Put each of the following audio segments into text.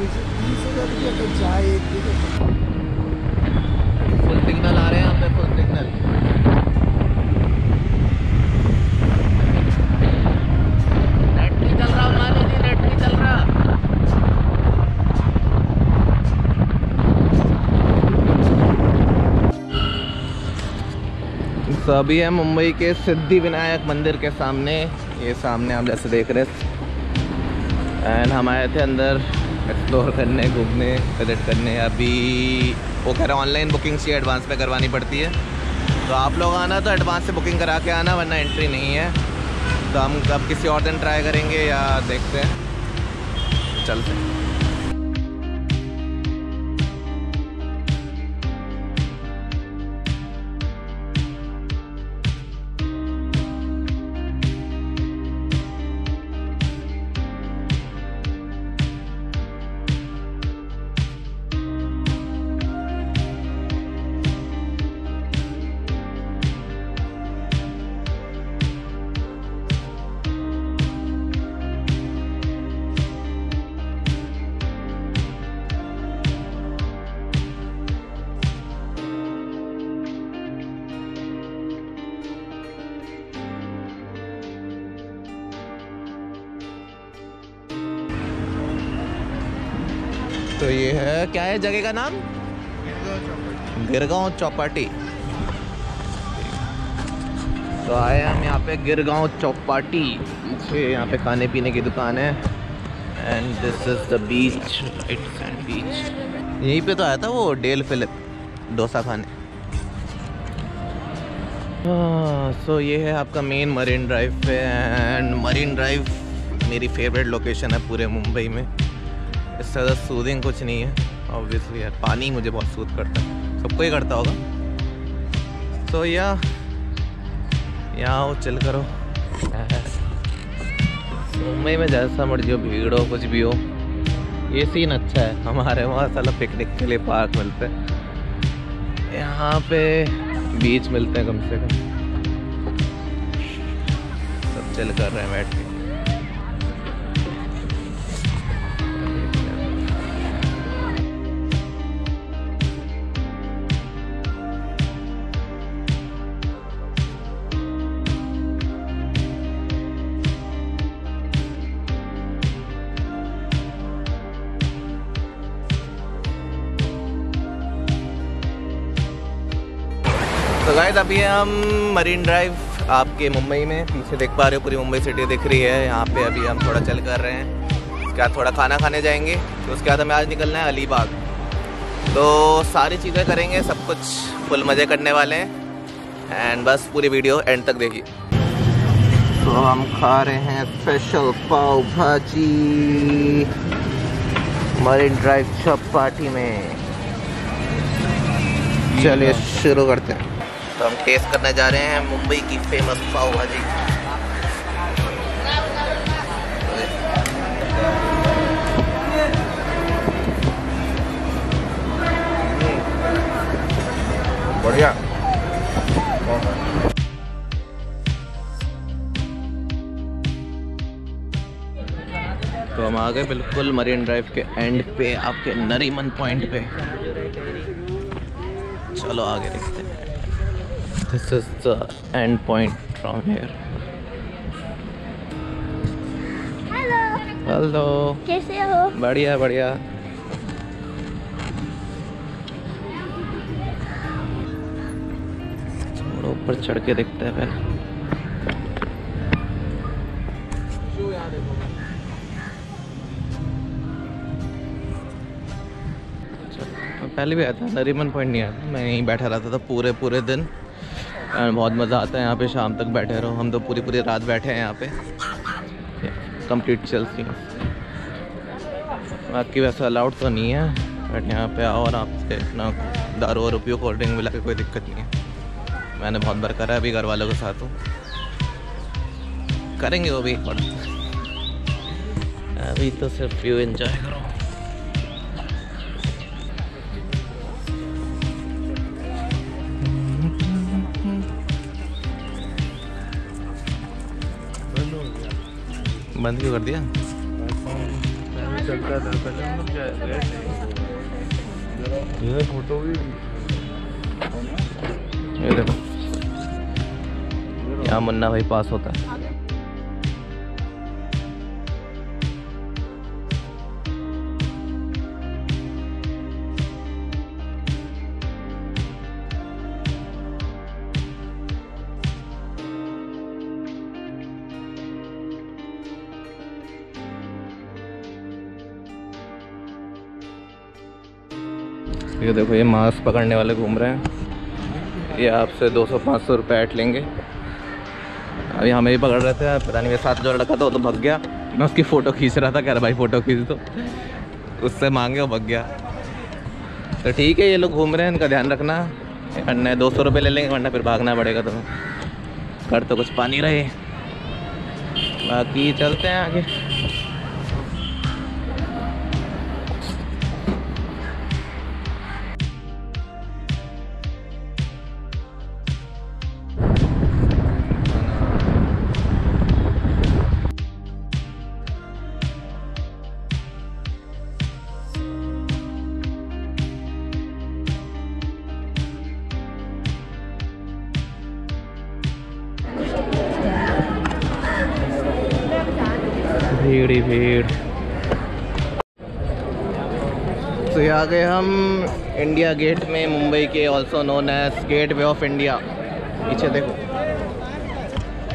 Full signal आ रहे हैं हमें, फुल सिग्नल। अभी है मुंबई के सिद्धिविनायक मंदिर के सामने, ये सामने आप जैसे देख रहे हैं। एंड हम आए थे अंदर एक्सप्लोर करने, घूमने, विजिट करने। अभी वो कह रहे ऑनलाइन बुकिंग से एडवांस में करवानी पड़ती है, तो आप लोग आना तो एडवांस से बुकिंग करा के आना, वरना एंट्री नहीं है। तो हम अब किसी और दिन ट्राई करेंगे या देखते हैं, चलते हैं। तो ये है, क्या है जगह का नाम? गिरगांव चौपाटी। तो आए हम यहाँ पे गिरगांव चौपाटी, यहाँ पे खाने पीने की दुकान है। And this is the beach, it's and beach. यहीं पे तो आया था वो डेल फिलिप डोसा खाने। सो ये है आपका मेन मरीन ड्राइव पे। एंड मरीन ड्राइव मेरी फेवरेट लोकेशन है पूरे मुंबई में। इससे ज़्यादा सूदिंग कुछ नहीं है ऑब्वियसली यार। पानी मुझे बहुत सूद करता है, सबको ही करता होगा। तो यहाँ आओ, चिल करो। मुंबई में जैसा मर्जी हो, भीड़ हो, कुछ भी हो, ये सीन अच्छा है। हमारे वहाँ साला पिकनिक के लिए पार्क मिलते हैं, यहाँ पे बीच मिलते हैं कम से कम। सब चिल कर रहे हैं बैठ के। तो गाइस अभी हम मरीन ड्राइव आपके मुंबई में, पीछे देख पा रहे हो पूरी मुंबई सिटी दिख रही है। यहाँ पे अभी हम थोड़ा चल कर रहे हैं, उसके बाद थोड़ा खाना खाने जाएंगे। तो उसके बाद हमें आज निकलना है अलीबाग, तो सारी चीज़ें करेंगे, सब कुछ फुल मज़े करने वाले हैं। एंड बस पूरी वीडियो एंड तक देखिए। तो हम खा रहे हैं स्पेशल पाव भाजी मरीन ड्राइव चौपाटी में। चलिए शुरू करते हैं। तो हम टेस्ट करने जा रहे हैं मुंबई की फेमस पाव भाजी। बढ़िया। तो हम आ गए बिल्कुल मरीन ड्राइव के एंड पे, आपके नरीमन पॉइंट पे। चलो आगे देखते हैं। This is the end point from here. Hello. Hello. कैसे हो? बढ़िया बढ़िया। थोड़ा ऊपर चढ़ के देखते हैं पहले। पहले भी आया था, नरीमन पॉइंट नहीं आया था। मैं यहीं बैठा रहता था पूरे दिन। बहुत मज़ा आता है यहाँ पे, शाम तक बैठे रहो। हम तो पूरी रात बैठे हैं यहाँ पे, कंप्लीट चलती है। बाकी वैसे अलाउड तो नहीं है, बट यहाँ पे आओ और आपसे इतना दारू और रुपये कोल्ड ड्रिंक मिला के कोई दिक्कत नहीं है। मैंने बहुत बार करा, अभी घर वालों के साथ हूँ, करेंगे वो भी एक बार। अभी तो सिर्फ व्यू एंजॉय करो। बंद क्यों कर दिया? चलता था पहले हम लोग जाए। ये फोटो भी ये देखो, यहाँ मुन्ना भाई पास होता है। ये देखो, ये मांस पकड़ने वाले घूम रहे हैं, ये आपसे 200-500 रुपये ऐट लेंगे। अभी हमें ही पकड़ रहे थे, पता नहीं मेरे साथ जो लड़का था वो तो भग गया। मैं उसकी फ़ोटो खींच रहा था, कह रहा भाई फ़ोटो खींच दो, उससे मांगे वो भग गया। तो ठीक है, ये लोग घूम रहे हैं, इनका ध्यान रखना, वरना 200 रुपये ले लेंगे, वरना फिर भागना पड़ेगा तुम्हें। कर तो कुछ पानी रहे, बाकी चलते हैं आगे। भीड़। तो आ गए हम इंडिया गेट में, मुंबई के also known as Gateway of India. पीछे देखो,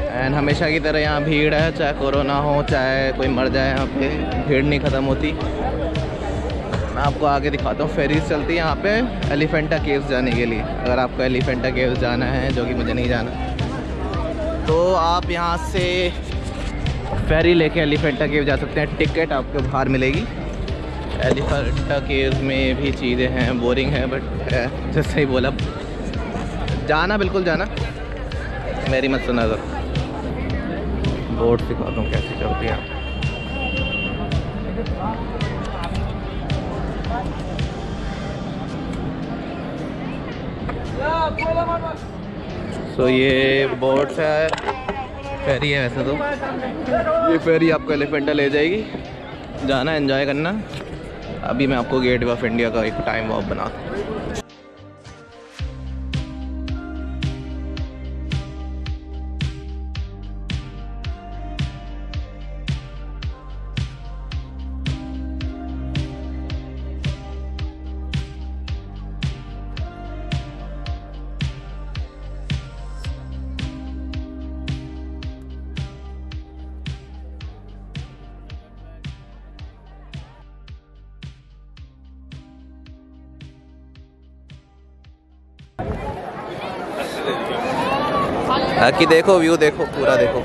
एंड हमेशा की तरह यहाँ भीड़ है, चाहे कोरोना हो चाहे कोई मर जाए, यहाँ पे भीड़ नहीं ख़त्म होती। मैं आपको आगे दिखाता हूँ, फेरीज चलती है यहाँ पे एलिफेंटा केव्स जाने के लिए। अगर आपको एलिफेंटा केव्स जाना है, जो कि मुझे नहीं जाना, तो आप यहाँ से फेरी लेके एलिफेंटा केव जा सकते हैं। टिकट आपको बाहर मिलेगी। एलिफेंटा केव में भी चीज़ें हैं, बोरिंग है बट जैसे ही बोला, जाना बिल्कुल जाना, मेरी मत सुना। तो बोर्ड सिखा दूँ कैसे चलती है। सो ये बोर्ड है, फेरी है वैसे तो। ये फेरी आपको एलिफेंटा ले जाएगी, जाना एंजॉय करना। अभी मैं आपको गेटवे ऑफ इंडिया का एक टाइम वॉक बना। बाकी देखो व्यू, देखो पूरा देखो।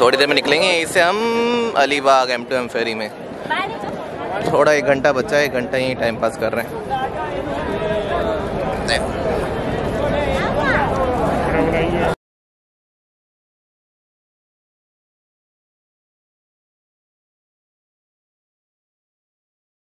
थोड़ी देर में निकलेंगे इससे हम अलीबाग M2M फेरी में। थोड़ा 1 घंटा बचा है, 1 घंटा ही टाइम पास कर रहे हैं।